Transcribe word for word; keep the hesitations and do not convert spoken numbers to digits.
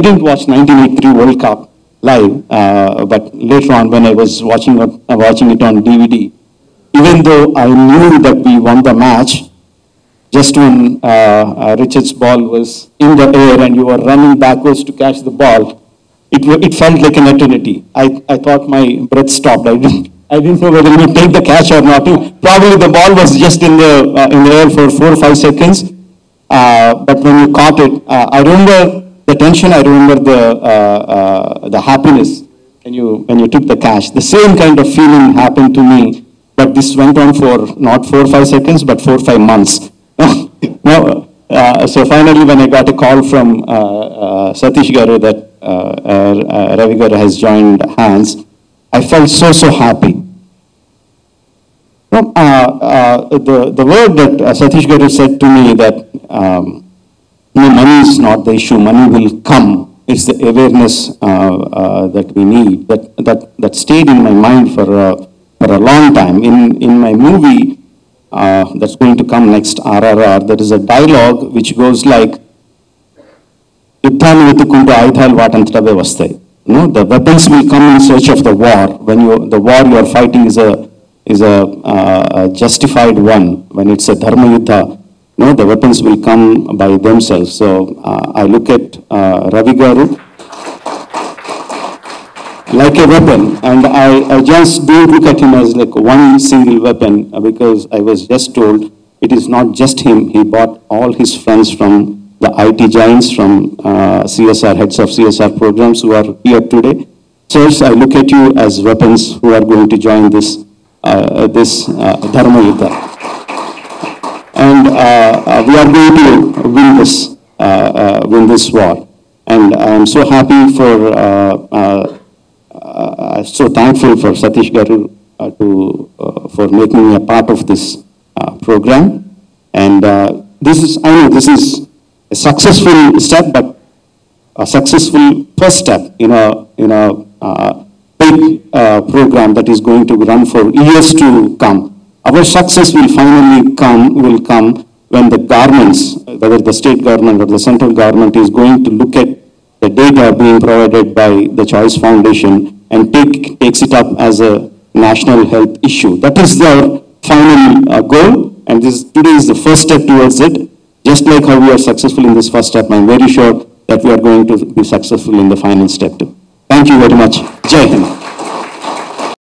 I didn't watch nineteen eighty-three World Cup live, uh, but later on when I was watching, uh, watching it on D V D, even though I knew that we won the match, just when uh, uh, Richard's ball was in the air and you were running backwards to catch the ball, it, it felt like an eternity. I, I thought my breath stopped. I didn't, I didn't know whether we'd take the catch or not. Probably the ball was just in the, uh, in the air for four or five seconds. Uh, but when you caught it, uh, I remember the tension, I remember the, uh, uh, the happiness when you, when you took the catch. The same kind of feeling happened to me, but this went on for not four or five seconds, but four or five months. No, uh, so finally when I got a call from uh, uh, Satish Garu that uh, uh, Ravi Garu has joined hands, I felt so, so happy. No, uh, uh, the, the word that uh, Satish Garu said to me that um, no, money is not the issue, money will come, it's the awareness uh, uh, that we need, that, that, that stayed in my mind for, uh, for a long time. In, in my movie uh, that's going to come next, R R R, there is a dialogue which goes like, "Utani vati kunda aithal vatantra vavaste." You know, the weapons will come in search of the war, when you, the war you are fighting is a is a, uh, a justified one. When it's a dharma yutha, you know, the weapons will come by themselves. So uh, I look at uh, Ravi Garu like a weapon, and I, I just don't look at him as like one single weapon, because I was just told it is not just him. He bought all his friends from the I T giants, from uh, C S R, heads of C S R programs who are here today. Sirs, I look at you as weapons who are going to join this Uh, this uh, dharma yutha, and uh, uh, we are going to win this, uh, uh, win this war. And I am so happy for, uh, uh, uh, so thankful for Satish Garu uh, to uh, for making me a part of this uh, program. And uh, this is, I know this is a successful step, but a successful first step in a in a. Uh, big uh, program that is going to run for years to come. Our success will finally come, will come when the governments, whether the state government or the central government, is going to look at the data being provided by the Choice Foundation and take, takes it up as a national health issue. That is their final uh, goal, and this today is the first step towards it. Just like how we are successful in this first step, I am very sure that we are going to be successful in the final step too. Thank you very much. Jai Hind.